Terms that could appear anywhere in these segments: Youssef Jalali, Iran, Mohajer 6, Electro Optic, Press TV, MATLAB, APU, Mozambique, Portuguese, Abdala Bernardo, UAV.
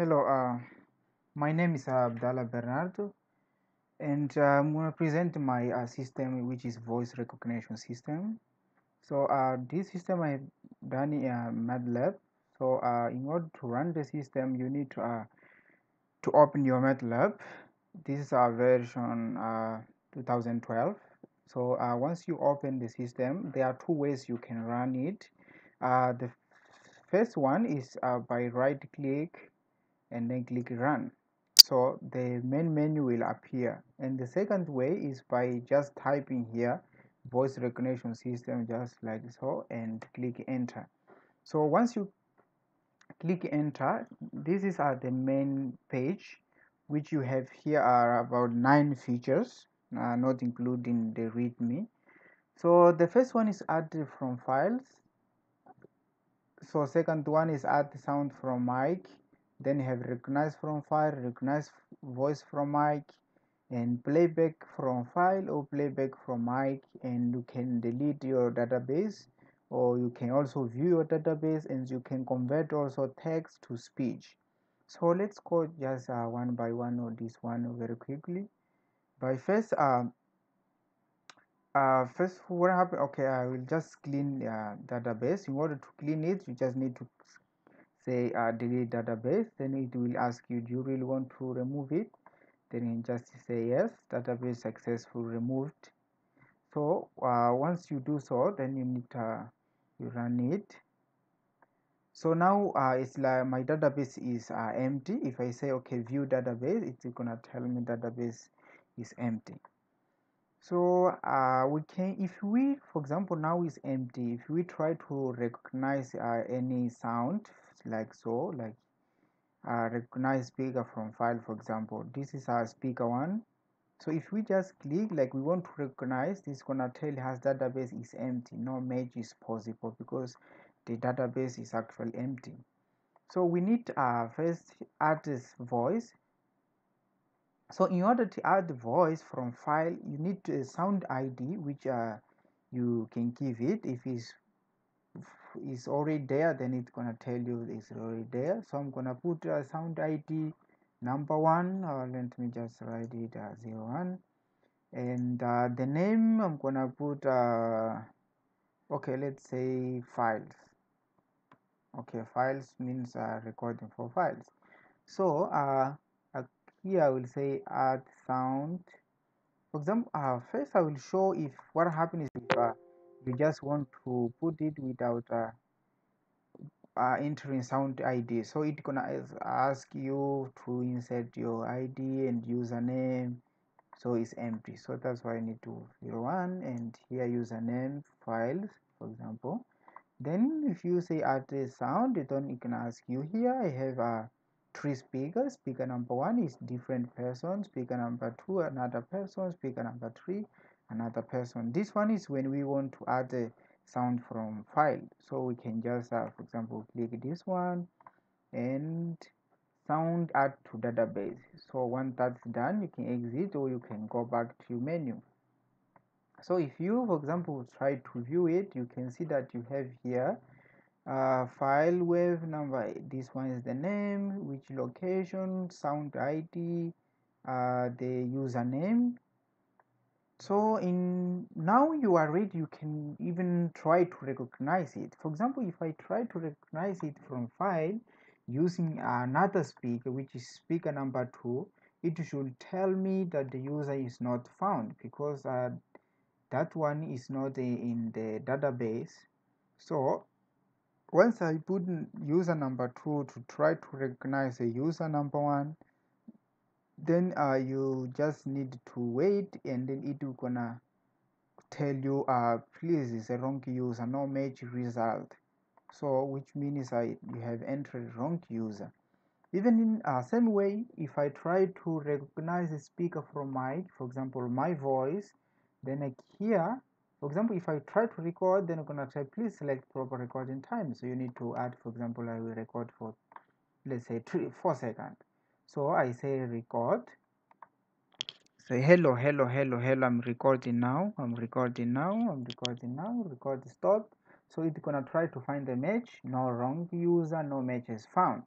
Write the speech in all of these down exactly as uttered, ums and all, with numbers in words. Hello, uh, my name is uh, Abdala Bernardo, and uh, I'm going to present my uh, system, which is voice recognition system. So uh, this system I have done in uh, MATLAB. So uh, in order to run the system, you need to uh, to open your MATLAB. This is our version uh, two thousand twelve. So uh, once you open the system, there are two ways you can run it. Uh, the first one is uh, by right click and then click run, so the main menu will appear, and the second way is by just typing here voice recognition system, just like so, and click enter. So once you click enter, this is at the main page, which you have here are about nine features, uh, not including the readme. So the first one is add from files, so second one is add sound from mic, then have recognize from file, recognize voice from mic, and playback from file or playback from mic. And you can delete your database, or you can also view your database, and you can convert also text to speech. So let's go just uh, one by one or this one very quickly. By first uh, uh first what happened, okay, I will just clean uh, database. In order to clean it, you just need to say uh, delete database, then it will ask you, do you really want to remove it? Then you just say yes, database successfully removed. So uh, once you do so, then you need to uh, you run it. So now uh, it's like my database is uh, empty. If I say okay, view database, it's gonna tell me database is empty. So uh, we can, if we, for example, now is empty, if we try to recognize uh, any sound, like so, like uh, recognize speaker from file, for example, this is our speaker one. So if we just click, like we want to recognize, this is gonna tell us database is empty, no match is possible, because the database is actually empty. So we need uh, first add this voice. So in order to add voice from file, you need a sound I D, which uh, you can give it. If it's is already there, then it's gonna tell you it's already there. So I'm gonna put a uh, sound I D number one, or uh, let me just write it as uh, zero one, and uh, the name I'm gonna put uh, okay, let's say files. Okay, files means uh, recording for files. So uh, here I will say add sound, for example. Uh, first I will show if what happens if uh, you just want to put it without uh, uh, entering sound I D. So it's gonna ask you to insert your I D and username. So it's empty, so that's why I need to zero one, and here username files, for example. Then if you say add a sound, then it can ask you, here I have a three speakers. Speaker number one is different person, speaker number two another person, speaker number three another person. This one is when we want to add a sound from file, so we can just uh, for example click this one and sound add to database. So once that's done, you can exit, or you can go back to your menu. So if you, for example, try to view it, you can see that you have here Uh, file wave number eight. This one is the name, which location, sound I D, uh, the username. So in now you are ready, you can even try to recognize it. For example, if I try to recognize it from file using another speaker, which is speaker number two, it should tell me that the user is not found, because uh, that one is not uh, in the database. So once I put user number two to try to recognize a user number one, then uh, you just need to wait, and then it will gonna tell you uh please, it's a wrong user, no match result. So which means I you have entered wrong user. Even in uh, same way, if I try to recognize a speaker from mic, for example my voice, then like here, for example, if I try to record, then I'm gonna try, please select proper recording time. So you need to add, for example, I will record for, let's say, three, four seconds. So I say record. Say hello, hello, hello, hello. I'm recording now. I'm recording now. I'm recording now. Record stop. So it's gonna try to find the match. No wrong user. No match is found.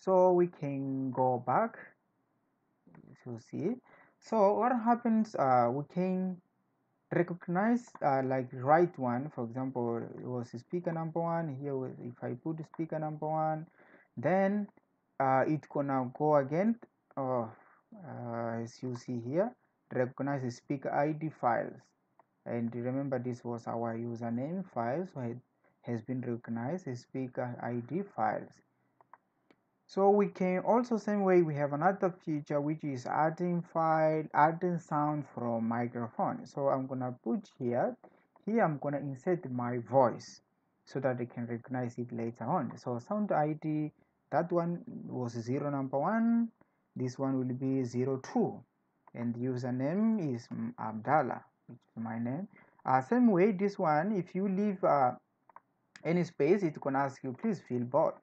So we can go back to see. So what happens, uh, we can recognize uh, like right one, for example, it was speaker number one here. If I put speaker number one, then uh, it gonna go again, uh, uh, as you see here, recognize the speaker I D files. And remember, this was our username file, so it has been recognized as speaker I D files. So we can also, same way, we have another feature which is adding file, adding sound from microphone. So I'm gonna put here, here I'm gonna insert my voice so that I can recognize it later on. So sound I D, that one was zero number one, this one will be zero two, and the username is Abdala, which is my name. Uh, same way, this one, if you leave uh, any space, it's gonna ask you please fill both.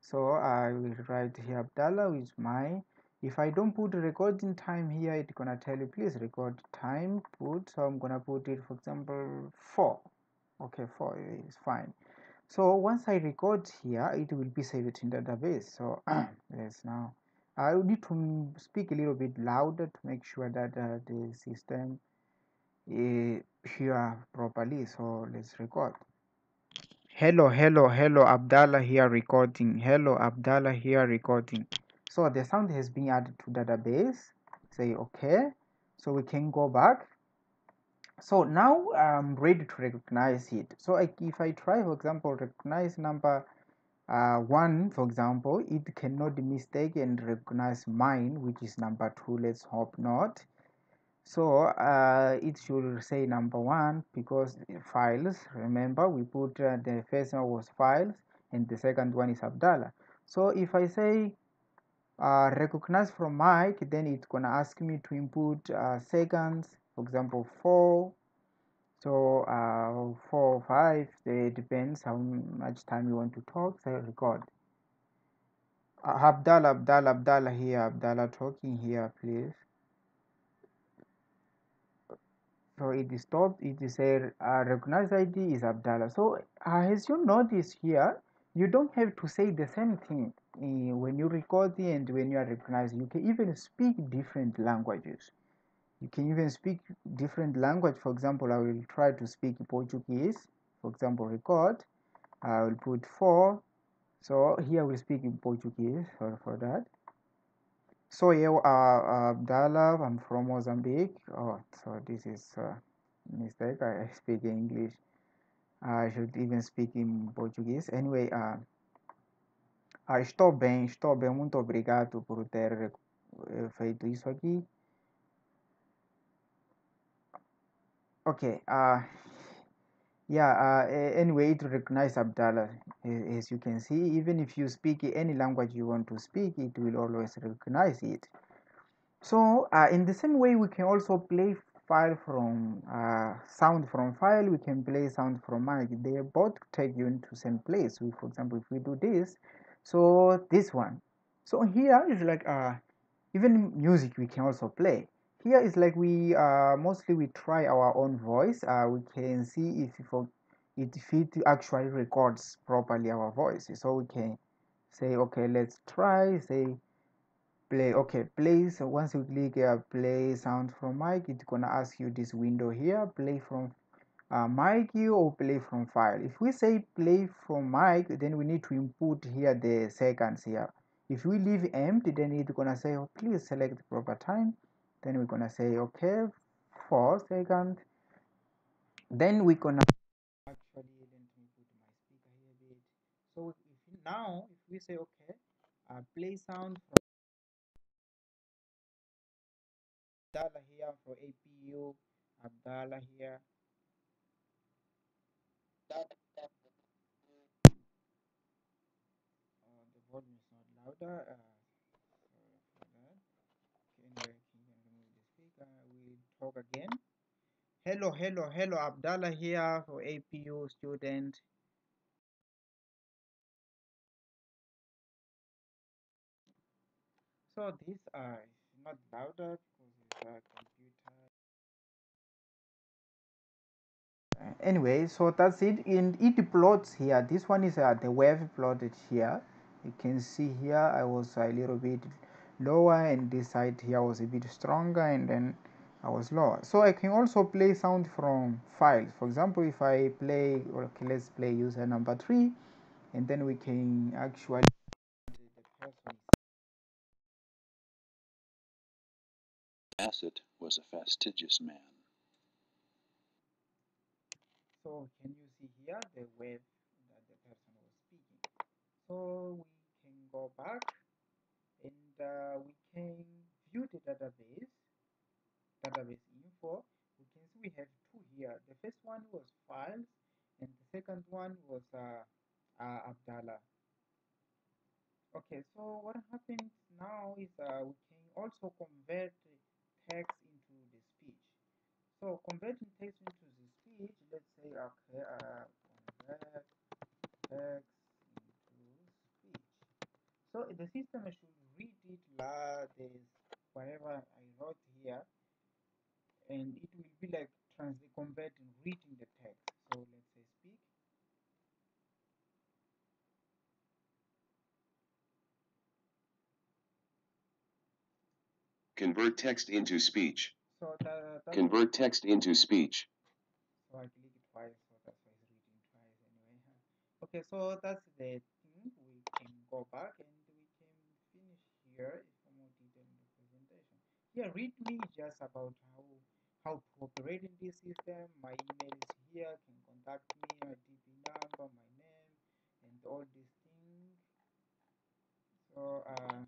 So I will write here Abdala with my, if I don't put recording time here, it's gonna tell you please record time put. So I'm gonna put it, for example, four. Okay, four is fine. So once I record here, it will be saved in database. So yes, now I need to speak a little bit louder to make sure that uh, the system is here properly. So let's record. Hello, hello, hello, Abdala here recording. Hello, Abdala here recording. So the sound has been added to database. Say okay. So we can go back. So now I'm ready to recognize it. So I, if I try, for example, recognize number uh, one, for example, it cannot mistake and recognize mine, which is number two. Let's hope not. So uh, it should say number one, because files, remember we put uh, the first one was files and the second one is Abdala. So if I say uh, recognize from mic, then it's gonna ask me to input uh, seconds, for example four, so uh, four or five, it depends how much time you want to talk. So record uh, Abdala, Abdala, Abdala here, Abdala talking here please. So it is stopped. It is a uh, recognized I D is Abdala. So uh, as you notice here, you don't have to say the same thing uh, when you record and when you are recognized. You can even speak different languages. You can even speak different language. For example, I will try to speak Portuguese. For example, record. I will put four. So here we speak in Portuguese. Sorry for that. So here, uh, Abdala, I'm from Mozambique. Oh, so this is a mistake. I speak in English. I should even speak in Portuguese. Anyway, uh, uh, estou bem, estou bem. Muito obrigado por ter feito isso aqui. Okay. Uh, yeah. Uh, anyway, it recognizes Abdala. As you can see, even if you speak any language you want to speak, it will always recognize it. So uh, in the same way, we can also play file from uh, sound from file. We can play sound from mic. They both take you into same place. We, for example, if we do this, so this one, so here is like uh, even music we can also play. Here is like we uh, mostly we try our own voice. Uh, we can see if for it fit actually records properly our voice. So we can say okay, let's try, say play, okay play. So once you click uh, play sound from mic, it's gonna ask you this window here, play from uh, mic or play from file. If we say play from mic, then we need to input here the seconds here. If we leave empty, then it's gonna say oh, please select proper time. Then we're gonna say okay four seconds. Then we're gonna actually, let me put my speaker here a bit. So if now if we say okay, uh, play sound from Abdala here for A P U, Abdala here. That, that, that. Uh, the volume is not louder. Uh, sorry for that. Okay, anyway, remove the speaker. We talk again. Hello, hello, hello, Abdala here for A P U student. So this is uh, not louder because it's a computer. Anyway, so that's it. And it plots here. This one is uh, the wave plotted here. You can see here I was a little bit lower, and this side here was a bit stronger, and then I was lower. So I can also play sound from files. For example, if I play, okay, let's play user number three, and then we can actually Bassett was a fastidious man. So can you see here the way that the person was speaking? So we can go back and uh, we can view the database, database info. We can see we have two here. The first one was files, and the second one was uh, uh, Abdala. Okay, so what happens now is uh, we can also convert text into the speech. So converting text into the speech, let's say, okay, uh, convert text into speech. So the system should read it like this, whatever I wrote here, and it will be like trans converting, reading the text. So let's say speak. Convert text into speech. So that, that Convert text into speech. So I click it twice, so that's why it's reading twice anyway. Huh? Okay, so that's the thing. We can go back and we can finish here in some more detail in the presentation. Here, read me just about how how to operate in this system. My email is here, can contact me, my D P number, my name, and all these things. So uh